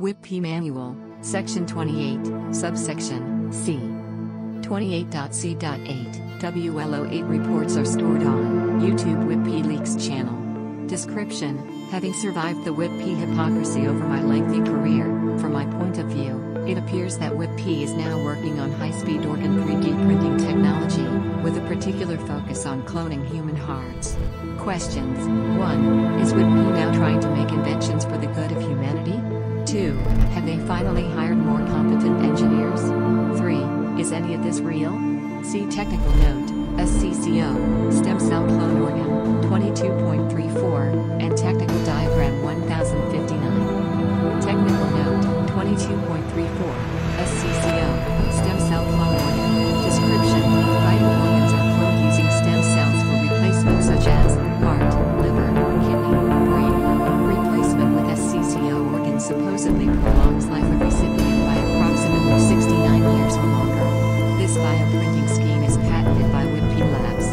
WiiPi Manual, Section 28, Subsection C. 28.c.8, WL08 reports are stored on YouTube WiiPi Leaks channel. Description: having survived the WiiPi hypocrisy over my lengthy career, from my point of view, it appears that WiiPi is now working on high-speed organ 3D printing technology, with a particular focus on cloning human hearts. Questions: 1. Is WiiPi now trying to make inventions for the good of humanity? 2. Have they finally hired more competent engineers? 3. Is any of this real? See Technical Note, SCCO, Stem Cell Clone Organ, 22.34, and Technical Diagram 1059. Technical Note 22.34, SCCO, Stem Cell Clone Organ. Description: vital organs are cloned using stem cells for replacement such as heart, liver, kidney, brain. Replacement with SCCO organs supposedly prolongs life of recipient by approximately 69 years or longer. This bioprinting scheme is patented by WiiPi Labs.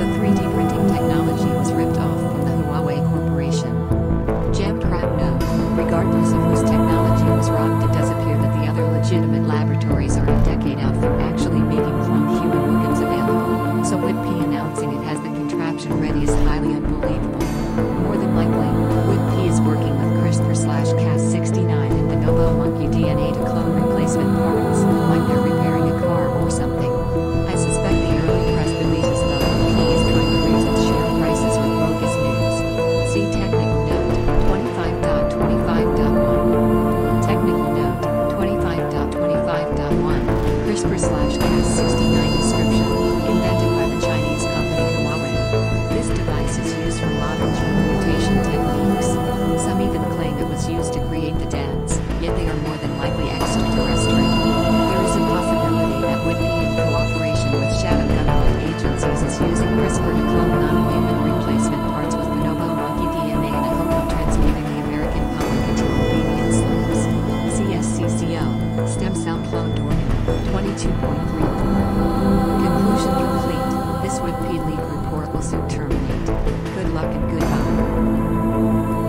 The 3D printing technology was ripped off from the Huawei Corporation. Jamtrap Note: regardless of whose technology was robbed, it does appear that the other legitimate laboratories are a decade out from actually making cloned human organs available, so WiiPi announcing it has the contraption ready is highly unbelievable. More than likely, WiiPi is working with CRISPR/Cas69 and de novo monkey DNA to clone replacement parts, like they're repairing a car or something. I suspect the early press releases about WiiPi is going to raise its share prices with bogus news. See Technical Note 25.25.1. Technical Note 25.25.1. CRISPR/Cas69 description: invented by the Chinese company Huawei. This device is used for novel gene mutation techniques. Some even claim it was used to create the dance, yet they are more than likely extraterrestrial. There is a possibility that WiiPi, in cooperation with shadow government agencies, is using CRISPR to clone non-human replacement parts with bonobo monkey DNA in a hope of transmuting the American public into obedient slaves. CSCCO, Stem Cell Cloned Organ, 22.34. Conclusion complete. This WiiPi leak report will soon terminate. Good luck and goodbye.